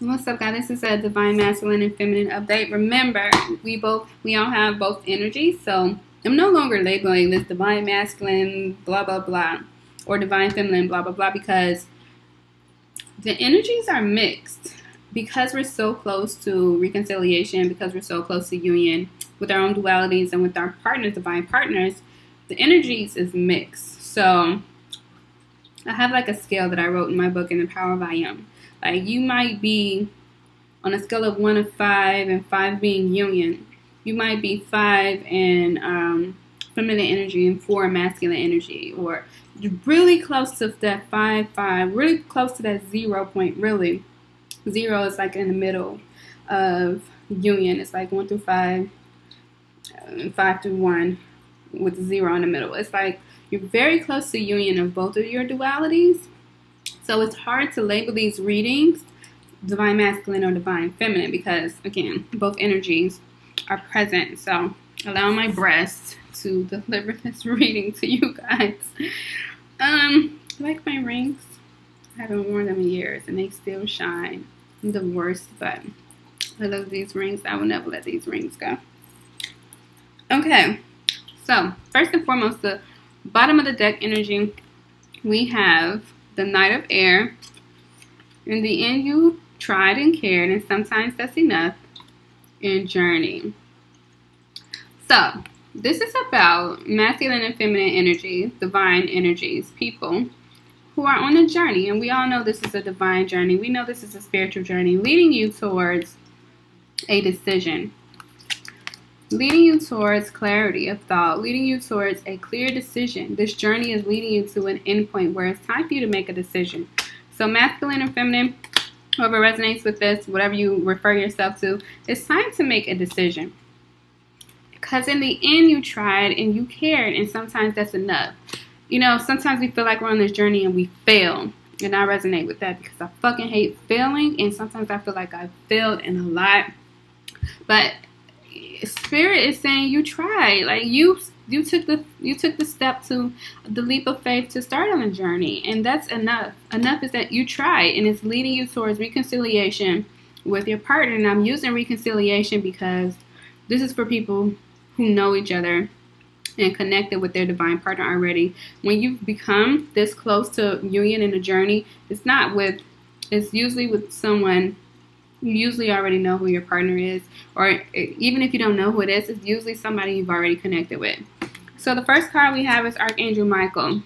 What's up, guys? This is a Divine Masculine and Feminine update. Remember, we all have both energies, so I'm no longer labeling this Divine Masculine blah blah blah or Divine Feminine blah blah blah, because the energies are mixed. Because we're so close to reconciliation, because we're so close to union with our own dualities and with our partners, divine partners, the energies is mixed. So I have like a scale that I wrote in my book, In the Power of I Am. Like, you might be on a scale of 1 to 5, and 5 being union. You might be 5 and feminine energy and 4 masculine energy, or you're really close to that 5, really close to that 0 point, really. 0 is like in the middle of union. It's like 1 through 5, 5 through 1, with 0 in the middle. It's like you're very close to union of both of your dualities. So it's hard to label these readings divine masculine or divine feminine, because again, both energies are present. So allow my breast to deliver this reading to you guys. Like my rings, I haven't worn them in years and they still shine. I'm the worst, but I love these rings. I will never let these rings go. Okay, so first and foremost, the bottom of the deck energy, we have the Knight of Air. In the end, you tried and cared, and sometimes that's enough, and Journey. So this is about masculine and feminine energies, divine energies, people who are on a journey. And we all know this is a divine journey. We know this is a spiritual journey leading you towards a decision, leading you towards clarity of thought, leading you towards a clear decision. This journey is leading you to an end point where it's time for you to make a decision. So masculine and feminine, whoever resonates with this, whatever you refer yourself to, it's time to make a decision. Because in the end, you tried and you cared, and sometimes that's enough. You know, sometimes we feel like we're on this journey and we fail. And I resonate with that, because I fucking hate failing. And sometimes I feel like I failed in a lot. But Spirit is saying you tried. Like, you took the step, to the leap of faith to start on a journey, and that's enough. Enough is that you tried, and it's leading you towards reconciliation with your partner. And I'm using reconciliation because this is for people who know each other and connected with their divine partner already. When you've become this close to union in a journey, it's not with, it's usually with someone. You usually already know who your partner is, or even if you don't know who it is, it's usually somebody you've already connected with. So the first card we have is Archangel Michael,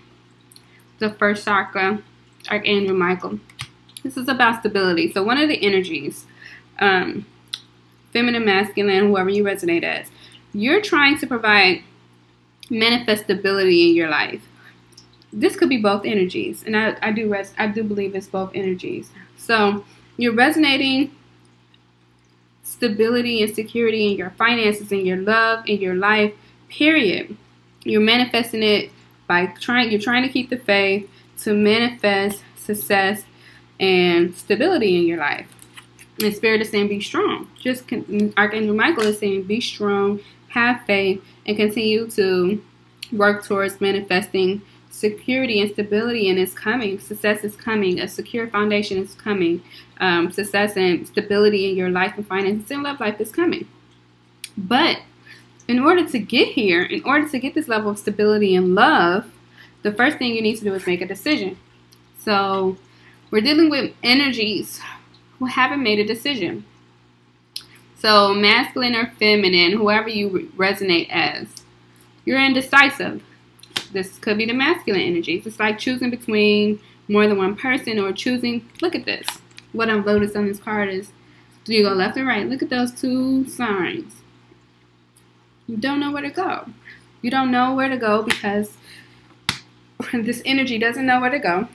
the first chakra, Archangel Michael. This is about stability. So one of the energies, feminine, masculine, whoever you resonate as, you're trying to provide manifestability in your life. This could be both energies, and I do believe it's both energies. So you're resonating stability and security in your finances, in your love, in your life, period. You're manifesting it by you're trying to keep the faith to manifest success and stability in your life. And Spirit is saying be strong. Archangel Michael is saying be strong, have faith, and continue to work towards manifesting security and stability, and it's coming. Success is coming. A secure foundation is coming. Success and stability in your life and finances and love life is coming. But in order to get here, in order to get this level of stability and love, the first thing you need to do is make a decision. So we're dealing with energies who haven't made a decision. So masculine or feminine, whoever you resonate as, you're indecisive. This could be the masculine energies. It's like choosing between more than one person, or choosing, look at this. What I've noticed on this card is, do you go left or right? Look at those two signs. You don't know where to go. You don't know where to go because this energy doesn't know where to go,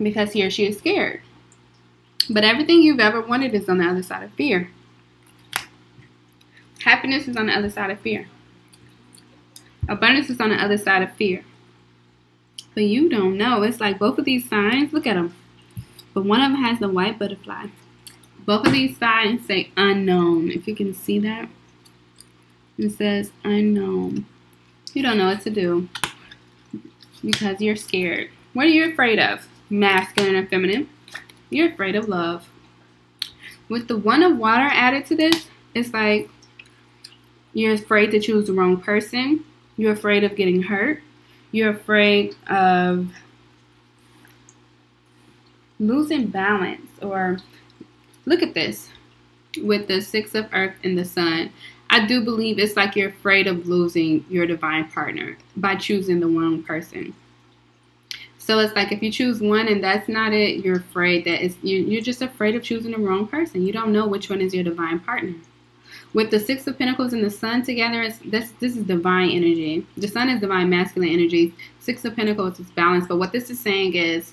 because he or she is scared. But everything you've ever wanted is on the other side of fear. Happiness is on the other side of fear. Abundance is on the other side of fear. But you don't know. It's like both of these signs, look at them. But one of them has the white butterfly. Both of these signs say unknown. If you can see that, it says unknown. You don't know what to do because you're scared. What are you afraid of? Masculine or feminine? You're afraid of love. With the 1 of water added to this, it's like you're afraid to choose the wrong person. You're afraid of getting hurt. You're afraid of losing balance. Or look at this with the 6 of earth and the sun. I do believe it's like you're afraid of losing your divine partner by choosing the wrong person. So it's like if you choose one and that's not it, you're afraid that it's, you're just afraid of choosing the wrong person. You don't know which one is your divine partner. With the 6 of pentacles and the sun together, this is divine energy. The sun is divine masculine energy. 6 of pentacles is balance. But what this is saying is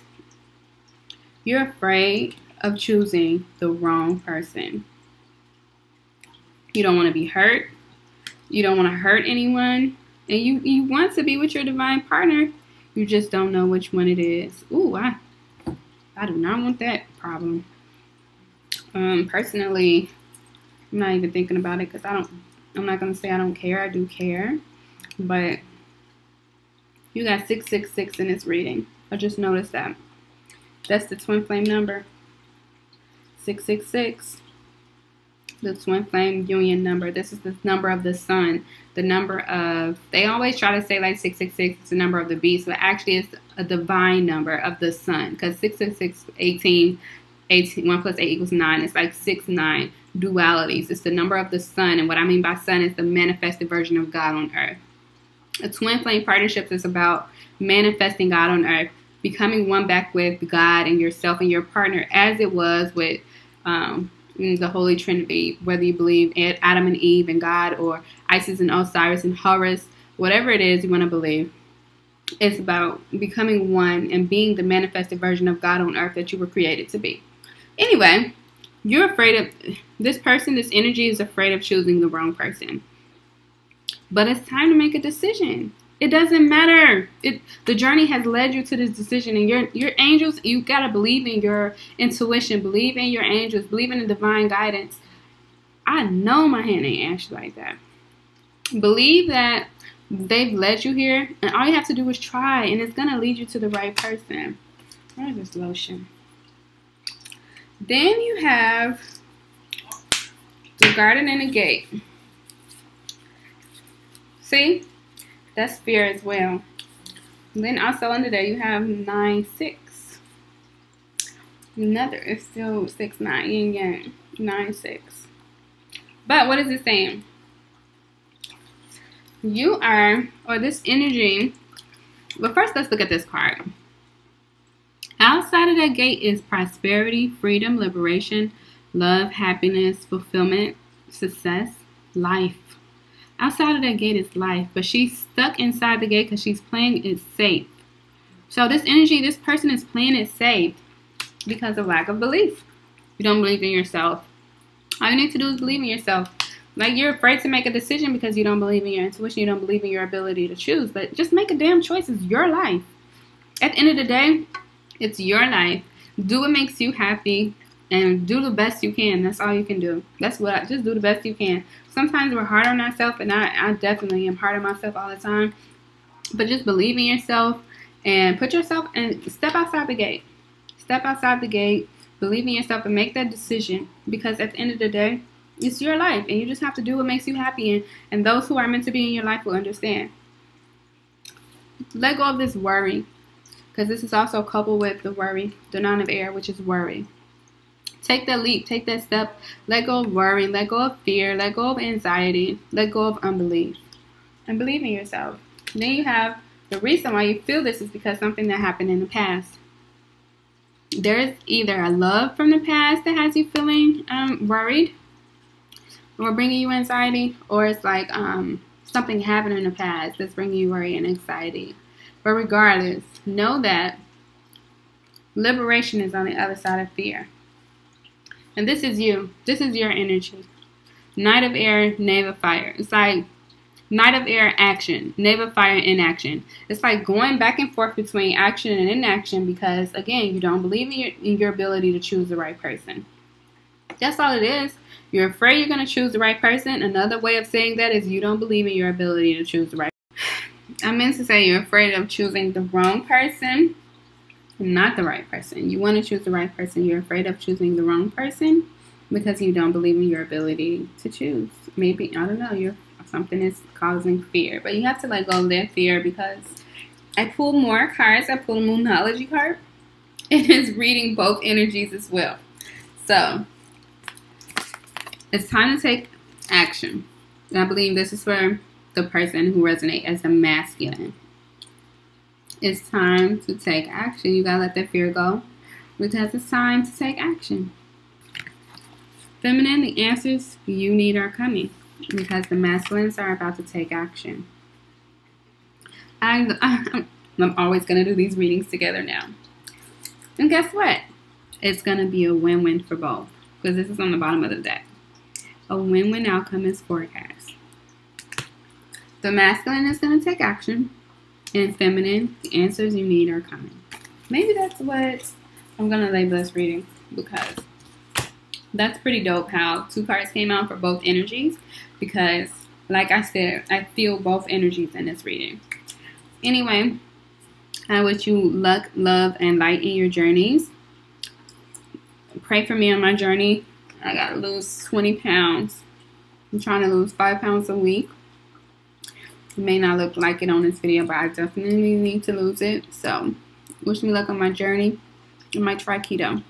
you're afraid of choosing the wrong person. You don't want to be hurt. You don't want to hurt anyone. And you want to be with your divine partner. You just don't know which one it is. Ooh, I do not want that problem. Personally, I'm not even thinking about it because I'm not going to say I don't care. I do care. But you got 666 in this reading. I just noticed that. That's the twin flame number. 666. The twin flame union number. This is the number of the sun, the number of, they always try to say like 666 is the number of the beast, but actually it's a divine number of the sun, because 666, 18, 1 plus 8 equals 9. It's like 6, 9 dualities. It's the number of the sun, and what I mean by sun is the manifested version of God on earth. A twin flame partnership is about manifesting God on earth, becoming one back with God and yourself and your partner, as it was with the Holy Trinity, whether you believe in Adam and Eve and God, or Isis and Osiris and Horus, whatever it is you want to believe. It's about becoming one and being the manifested version of God on earth that you were created to be. Anyway, you're afraid of this person. This energy is afraid of choosing the wrong person. But it's time to make a decision. It doesn't matter. The journey has led you to this decision, and your angels, you gotta believe in your intuition, believe in your angels, believe in the divine guidance. I know my hand ain't ash like that. Believe that they've led you here, and all you have to do is try, and it's gonna lead you to the right person. Where's this lotion? Then you have the garden and the gate. See? That's fear as well. And then also under there you have 9, 6. Another is still 6, 9. Yin yang. 9, 6. But what is it saying? You are, or this energy. But first, let's look at this card. Outside of that gate is prosperity, freedom, liberation, love, happiness, fulfillment, success, life. Outside of that gate is life, but she's stuck inside the gate because she's playing it safe. So this energy, this person is playing it safe because of lack of belief. You don't believe in yourself. All you need to do is believe in yourself. Like, you're afraid to make a decision because you don't believe in your intuition. You don't believe in your ability to choose. But just make a damn choice. It's your life. At the end of the day, it's your life. Do what makes you happy. And do the best you can. That's all you can do. That's what just do the best you can. Sometimes we're hard on ourselves, and I definitely am hard on myself all the time. But just believe in yourself and put yourself and step outside the gate. Step outside the gate. Believe in yourself and make that decision, because at the end of the day, it's your life, and you just have to do what makes you happy. And those who are meant to be in your life will understand. Let go of this worry, because this is also coupled with the worry, the 9 of air, which is worry. Take that leap. Take that step. Let go of worry. Let go of fear. Let go of anxiety. Let go of unbelief. And believe in yourself. And then you have the reason why you feel this is because something that happened in the past. There's either a love from the past that has you feeling worried or bringing you anxiety, or it's like something happened in the past that's bringing you worry and anxiety. But regardless, know that liberation is on the other side of fear. And this is you. This is your energy. Knight of air, knave of fire. It's like knight of air, action. Knave of fire, inaction. It's like going back and forth between action and inaction because, again, you don't believe in your ability to choose the right person. That's all it is. You're afraid you're going to choose the right person. Another way of saying that is you don't believe in your ability to choose the right person. I meant to say you're afraid of choosing the wrong person. Not the right person. You want to choose the right person. You're afraid of choosing the wrong person. because you don't believe in your ability to choose. Maybe, I don't know, something is causing fear. But you have to let go of that fear, because I pull more cards. I pull a Moonology card. It is reading both energies as well. So, it's time to take action. And I believe this is for the person who resonates as the masculine. It's time to take action. You gotta let that fear go, because it's time to take action. Feminine, the answers you need are coming, because the masculines are about to take action. I'm always gonna do these readings together now. And guess what? It's gonna be a win-win for both, because this is on the bottom of the deck. A win-win outcome is forecast. The masculine is gonna take action, and feminine, the answers you need are coming. Maybe that's what I'm gonna label this reading, because that's pretty dope how two cards came out for both energies, because like I said, I feel both energies in this reading. Anyway, I wish you luck, love, and light in your journeys. Pray for me on my journey. I gotta lose 20 pounds. I'm trying to lose 5 pounds a week. It may not look like it on this video, but I definitely need to lose it. So wish me luck on my journey. I might try keto.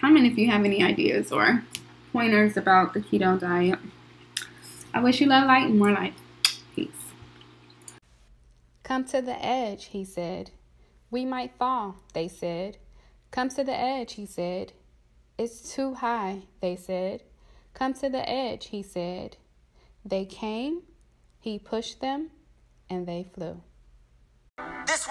Comment if you have any ideas or pointers about the keto diet. I wish you love, light, and more light. Peace. Come to the edge, he said. We might fall, they said. Come to the edge, he said. It's too high, they said. Come to the edge, he said. They came, he pushed them, and they flew. This